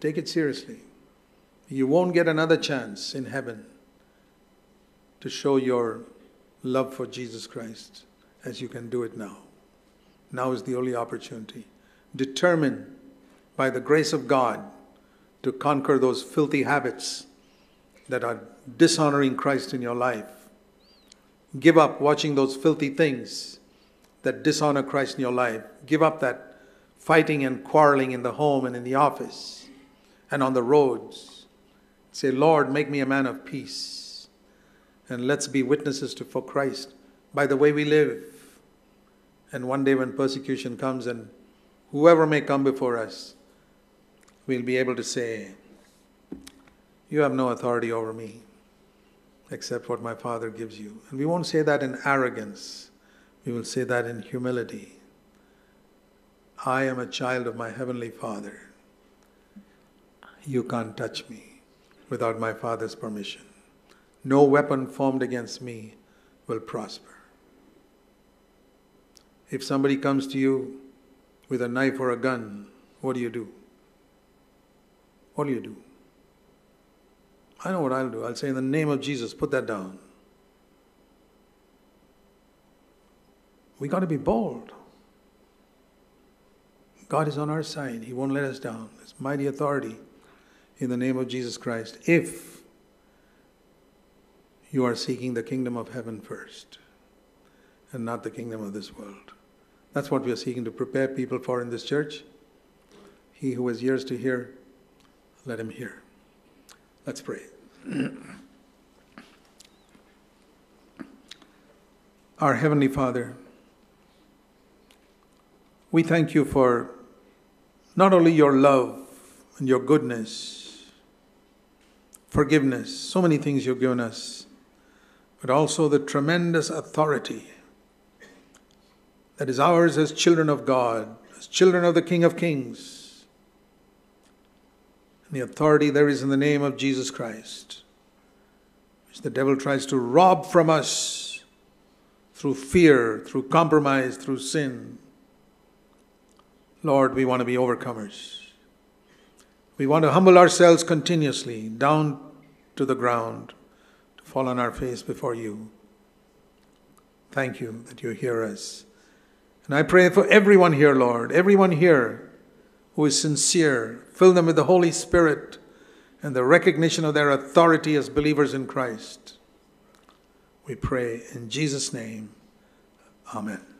Take it seriously. You won't get another chance in heaven to show your love for Jesus Christ as you can do it now. Now is the only opportunity. Determine by the grace of God to conquer those filthy habits that are dishonoring Christ in your life. Give up watching those filthy things that dishonor Christ in your life. Give up that fighting and quarreling in the home and in the office and on the roads. Say, Lord, make me a man of peace. And let's be witnesses for Christ by the way we live. And one day when persecution comes and whoever may come before us, we'll be able to say, you have no authority over me except what my Father gives you. And we won't say that in arrogance. We will say that in humility. I am a child of my Heavenly Father. You can't touch me without my Father's permission. No weapon formed against me will prosper. If somebody comes to you with a knife or a gun, what do you do? What do you do? I know what I'll do. I'll say, in the name of Jesus, put that down. We got to be bold. God is on our side. He won't let us down. It's mighty authority in the name of Jesus Christ. If you are seeking the kingdom of heaven first and not the kingdom of this world. That's what we are seeking to prepare people for in this church. He who has ears to hear, let him hear. Let's pray. Our Heavenly Father, we thank you for not only your love and your goodness, forgiveness, so many things you've given us, but also the tremendous authority that is ours as children of God, as children of the King of Kings. And the authority there is in the name of Jesus Christ, which the devil tries to rob from us through fear, through compromise, through sin. Lord, we want to be overcomers. We want to humble ourselves continuously down to the ground, fall on our face before you. Thank you that you hear us. And I pray for everyone here, Lord, everyone here who is sincere. Fill them with the Holy Spirit and the recognition of their authority as believers in Christ. We pray in Jesus' name. Amen.